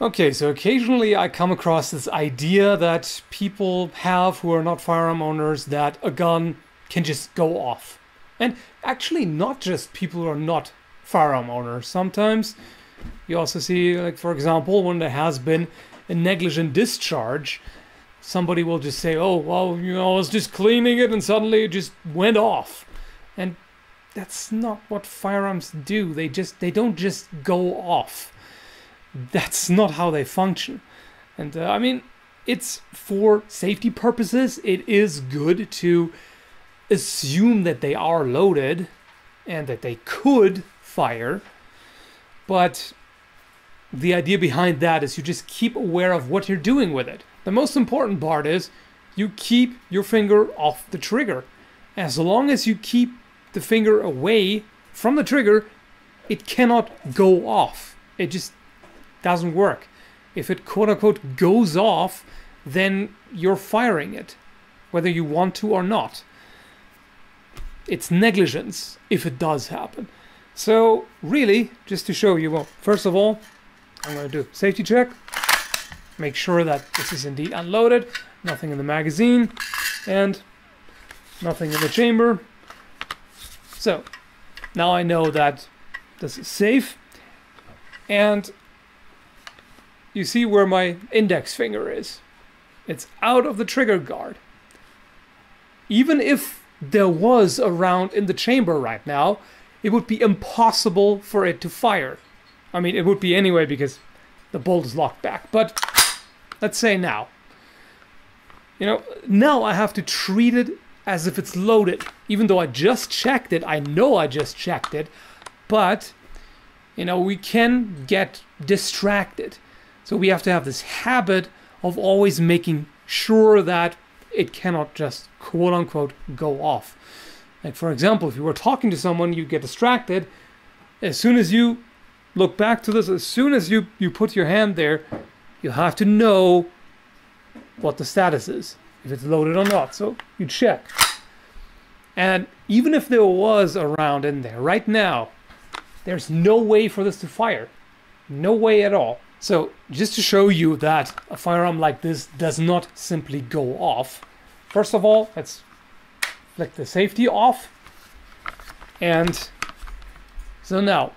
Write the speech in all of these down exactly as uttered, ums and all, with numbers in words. Okay, so occasionally I come across this idea that people have who are not firearm owners that a gun can just go off. And actually not just people who are not firearm owners. Sometimes you also see, like for example, when there has been a negligent discharge, somebody will just say, oh, well, you know, I was just cleaning it and suddenly it just went off. And that's not what firearms do. They just, they don't just go off. That's not how they function. And uh, I mean, it's for safety purposes. It is good to assume that they are loaded and that they could fire. But the idea behind that is you just keep aware of what you're doing with it. The most important part is you keep your finger off the trigger. As long as you keep the finger away from the trigger, it cannot go off. It just doesn't work. If it quote-unquote goes off, then you're firing it, whether you want to or not. It's negligence if it does happen. So really, just to show you, well, first of all, I'm going to do a safety check, make sure that this is indeed unloaded, nothing in the magazine, and nothing in the chamber. So now I know that this is safe, and you see where my index finger is. It's out of the trigger guard. Even if there was a round in the chamber right now, it would be impossible for it to fire. I mean, it would be anyway because the bolt is locked back. But let's say now, you know, now I have to treat it as if it's loaded. Even though I just checked it, I know I just checked it, but, you know, we can get distracted. So we have to have this habit of always making sure that it cannot just quote-unquote go off. Like for example, if you were talking to someone, you get distracted. As soon as you look back to this, as soon as you, you put your hand there, you have to know what the status is, if it's loaded or not. So you check. And even if there was a round in there right now, there's no way for this to fire. No way at all. So, just to show you that a firearm like this does not simply go off. First of all, let's flick the safety off. And so now,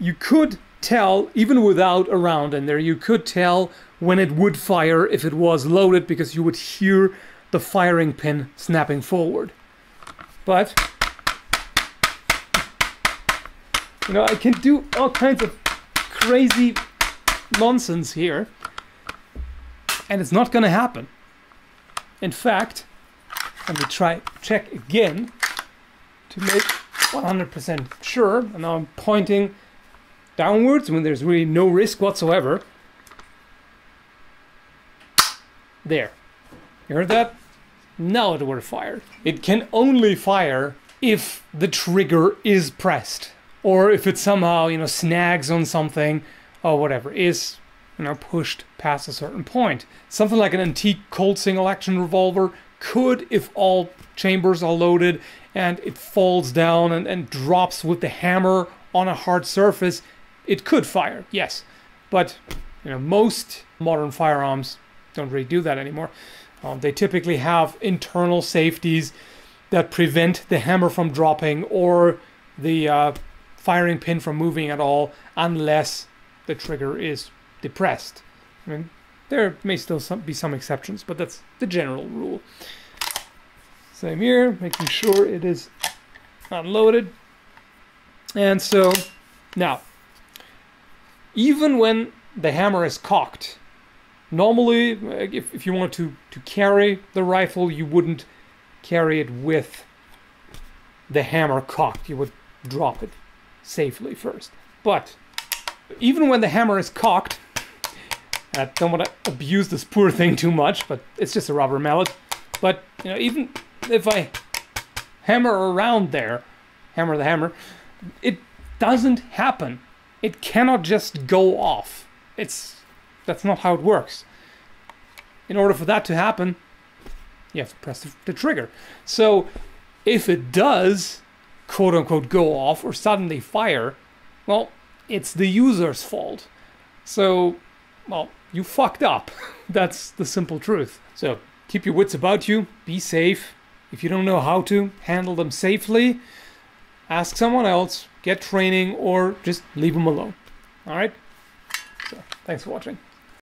you could tell, even without a round in there, you could tell when it would fire if it was loaded, because you would hear the firing pin snapping forward. But, you know, I can do all kinds of crazy nonsense here, and it's not gonna happen. In fact, let me try check again to make one hundred percent sure. And now I'm pointing downwards when there's really no risk whatsoever. There, you heard that? Now it would have fired. It can only fire if the trigger is pressed, or if it somehow, you know, snags on something, or whatever, is, you know, pushed past a certain point. Something like an antique Colt single action revolver could, if all chambers are loaded and it falls down and, and drops with the hammer on a hard surface, it could fire, yes. But, you know, most modern firearms don't really do that anymore. Um, they typically have internal safeties that prevent the hammer from dropping or the uh, firing pin from moving at all, unless the trigger is depressed. I mean, there may still some, be some exceptions, but that's the general rule. Same here, making sure it is unloaded. And so now, even when the hammer is cocked, normally if, if you want to, to carry the rifle, you wouldn't carry it with the hammer cocked. You would drop it safely first. But even when the hammer is cocked, I don't want to abuse this poor thing too much, but it's just a rubber mallet. But, you know, even if I hammer around there, hammer the hammer, it doesn't happen. It cannot just go off. It's, that's not how it works. In order for that to happen, you have to press the, the trigger. So if it does quote-unquote go off or suddenly fire, well, it's the user's fault. So, well, you fucked up. That's the simple truth. So keep your wits about you, be safe. If you don't know how to handle them safely, ask someone else, get training, or just leave them alone. All right? So, thanks for watching.